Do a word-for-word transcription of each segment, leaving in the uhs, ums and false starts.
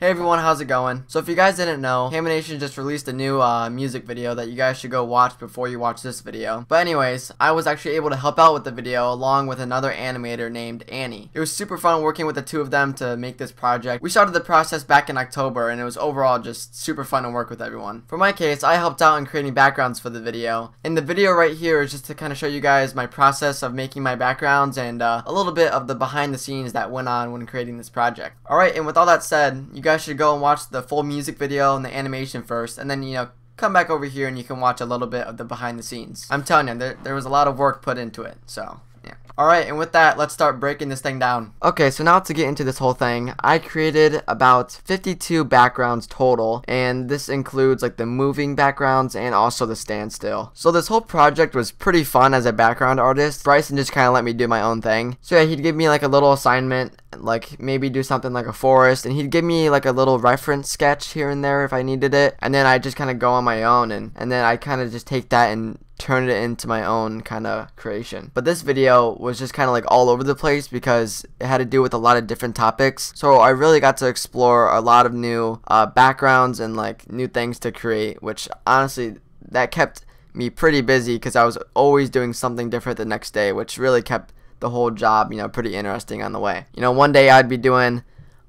Hey everyone, how's it going? So if you guys didn't know, Haminations just released a new uh, music video that you guys should go watch before you watch this video. But anyways, I was actually able to help out with the video along with another animator named Annie. It was super fun working with the two of them to make this project. We started the process back in October and it was overall just super fun to work with everyone. For my case, I helped out in creating backgrounds for the video. And the video right here is just to kind of show you guys my process of making my backgrounds and uh, a little bit of the behind the scenes that went on when creating this project. Alright, and with all that said, you guys You guys should go and watch the full music video and the animation first, and then, you know, come back over here and you can watch a little bit of the behind the scenes. I'm telling you, there, there was a lot of work put into it, so yeah. Alright, and with that, let's start breaking this thing down. Okay, so now to get into this whole thing, I created about fifty-two backgrounds total, and this includes like the moving backgrounds and also the standstill. So this whole project was pretty fun as a background artist. Bryson just kind of let me do my own thing. So yeah, he'd give me like a little assignment, like maybe do something like a forest, and he'd give me like a little reference sketch here and there if I needed it, and then I just kind of go on my own and and then I kind of just take that and turn it into my own kind of creation. But this video was just kind of like all over the place because it had to do with a lot of different topics, so I really got to explore a lot of new uh, backgrounds and like new things to create, which honestly that kept me pretty busy because I was always doing something different the next day, which really kept the whole job, you know, pretty interesting on the way. You know, one day I'd be doing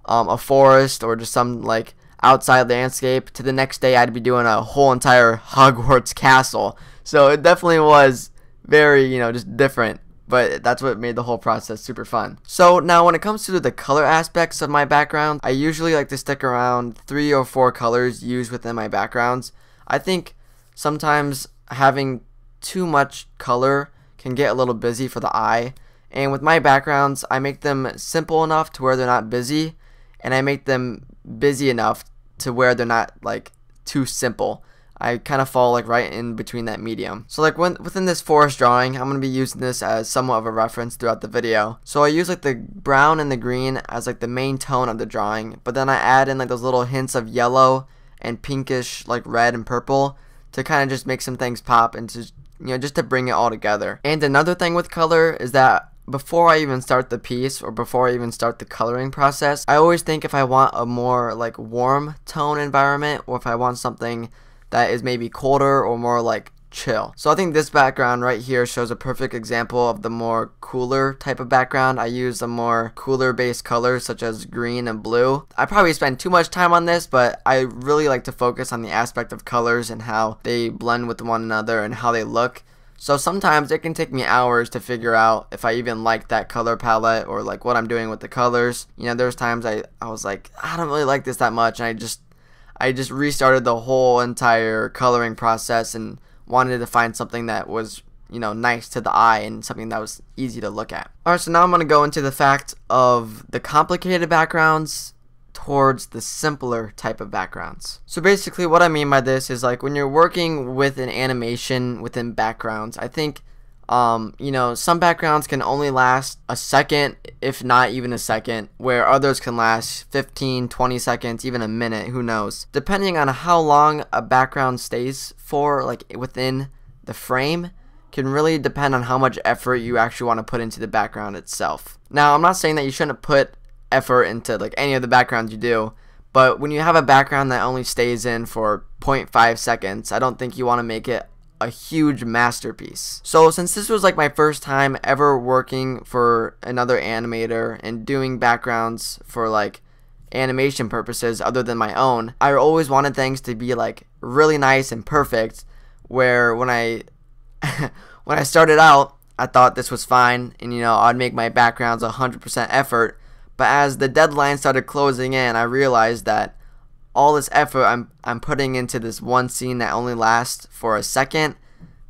um, a forest or just some like outside landscape, to the next day I'd be doing a whole entire Hogwarts castle. So it definitely was very, you know, just different, but that's what made the whole process super fun. So now when it comes to the color aspects of my background, I usually like to stick around three or four colors used within my backgrounds. I think sometimes having too much color can get a little busy for the eye. And with my backgrounds, I make them simple enough to where they're not busy, and I make them busy enough to where they're not like too simple. I kind of fall like right in between that medium. So like when, within this forest drawing, I'm going to be using this as somewhat of a reference throughout the video. So I use like the brown and the green as like the main tone of the drawing, but then I add in like those little hints of yellow and pinkish like red and purple to kind of just make some things pop and to, you know, just to bring it all together. And another thing with color is that before I even start the piece or before I even start the coloring process, I always think if I want a more like warm tone environment or if I want something that is maybe colder or more like chill. So I think this background right here shows a perfect example of the more cooler type of background. I use the more cooler based colors such as green and blue. I probably spend too much time on this, but I really like to focus on the aspect of colors and how they blend with one another and how they look. So sometimes it can take me hours to figure out if I even like that color palette or like what I'm doing with the colors. You know, there's times I, I was like, I don't really like this that much, and I just I just restarted the whole entire coloring process and wanted to find something that was, you know, nice to the eye and something that was easy to look at. Alright, so now I'm going to go into the fact of the complicated backgrounds towards the simpler type of backgrounds. So basically what I mean by this is like when you're working with an animation within backgrounds, I think um, you know, some backgrounds can only last a second, if not even a second, where others can last fifteen, twenty seconds, even a minute, who knows. Depending on how long a background stays for, like within the frame, can really depend on how much effort you actually want to put into the background itself. Now, I'm not saying that you shouldn't put effort into like any of the backgrounds you do, but when you have a background that only stays in for zero point five seconds, I don't think you want to make it a huge masterpiece. So since this was like my first time ever working for another animator and doing backgrounds for like animation purposes other than my own, I always wanted things to be like really nice and perfect, where when I when I started out I thought this was fine and, you know, I'd make my backgrounds one hundred percent effort. But as the deadline started closing in, I realized that all this effort I'm, I'm putting into this one scene that only lasts for a second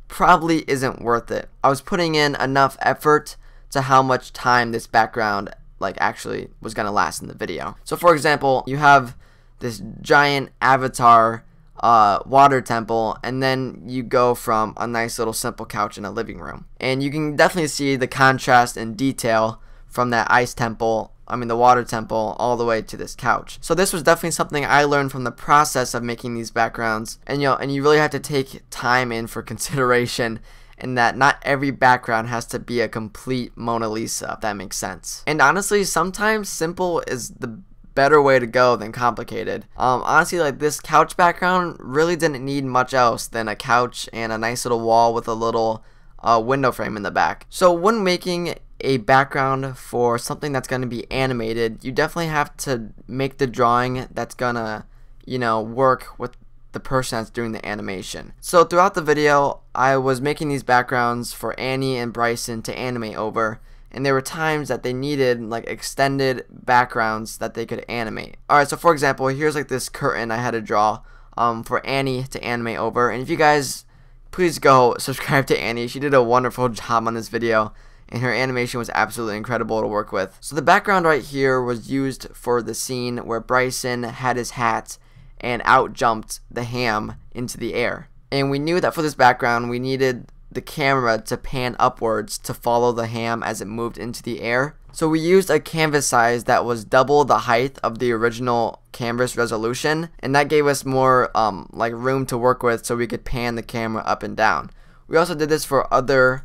probably isn't worth it. I was putting in enough effort to how much time this background like actually was going to last in the video. So for example, you have this giant avatar uh, water temple, and then you go from a nice little simple couch in a living room. And you can definitely see the contrast and detail from that ice temple, I mean the water temple, all the way to this couch. So this was definitely something I learned from the process of making these backgrounds, and you know, and you really have to take time in for consideration, and that not every background has to be a complete Mona Lisa, if that makes sense. And honestly, sometimes simple is the better way to go than complicated. Um, honestly, like, this couch background really didn't need much else than a couch and a nice little wall with a little uh, window frame in the back. So when making a background for something that's going to be animated, you definitely have to make the drawing that's going to, you know, work with the person that's doing the animation. So throughout the video, I was making these backgrounds for Annie and Bryson to animate over, and there were times that they needed like extended backgrounds that they could animate. Alright, so for example, here's like this curtain I had to draw um, for Annie to animate over, and if you guys, please go subscribe to Annie. She did a wonderful job on this video, and her animation was absolutely incredible to work with. So the background right here was used for the scene where Bryson had his hat and out jumped the ham into the air. And we knew that for this background we needed the camera to pan upwards to follow the ham as it moved into the air. So we used a canvas size that was double the height of the original canvas resolution, and that gave us more um, like room to work with so we could pan the camera up and down. We also did this for other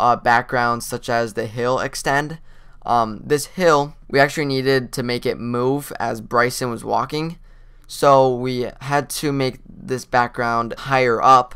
uh, backgrounds such as the hill extend. Um, this hill we actually needed to make it move as Bryson was walking. So we had to make this background higher up,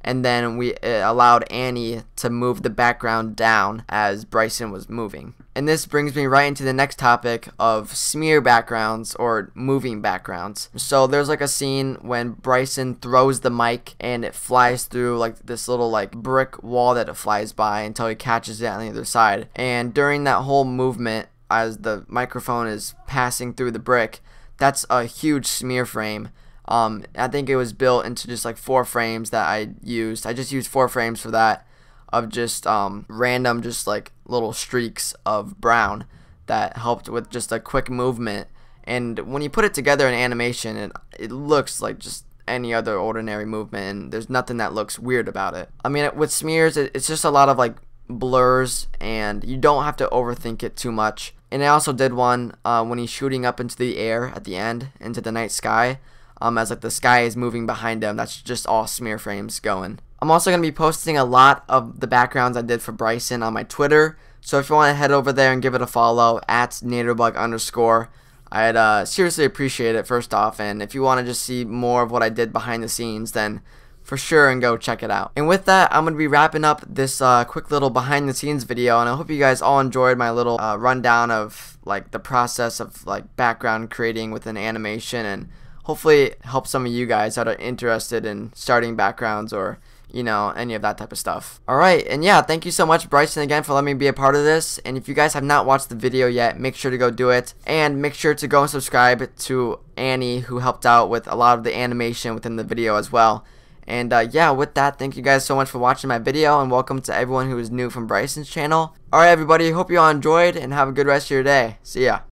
and then we allowed Annie to move the background down as Bryson was moving. And this brings me right into the next topic of smear backgrounds or moving backgrounds. So there's like a scene when Bryson throws the mic and it flies through like this little like brick wall that it flies by until he catches it on the other side. And during that whole movement, as the microphone is passing through the brick, that's a huge smear frame. Um, I think it was built into just like four frames that I used. I just used four frames for that, of just um, random just like little streaks of brown that helped with just a quick movement. And when you put it together in animation, it, it looks like just any other ordinary movement, and there's nothing that looks weird about it. I mean, with smears, it, it's just a lot of like blurs, and you don't have to overthink it too much. And I also did one uh, when he's shooting up into the air at the end, into the night sky, um, as like the sky is moving behind him. That's just all smear frames going. I'm also going to be posting a lot of the backgrounds I did for Bryson on my Twitter, so if you want to head over there and give it a follow, at Naterbug underscore. I'd uh, seriously appreciate it first off, and if you want to just see more of what I did behind the scenes, then for sure, and go check it out. And with that, I'm going to be wrapping up this uh, quick little behind the scenes video, and I hope you guys all enjoyed my little uh, rundown of like the process of like background creating with an animation, and hopefully it helps some of you guys that are interested in starting backgrounds or, you know, any of that type of stuff. Alright, and yeah, thank you so much, Bryson, again for letting me be a part of this, and if you guys have not watched the video yet, make sure to go do it, and make sure to go and subscribe to Annie, who helped out with a lot of the animation within the video as well. And uh, yeah, with that, thank you guys so much for watching my video, and welcome to everyone who is new from Bryson's channel. Alright everybody, hope you all enjoyed, and have a good rest of your day. See ya.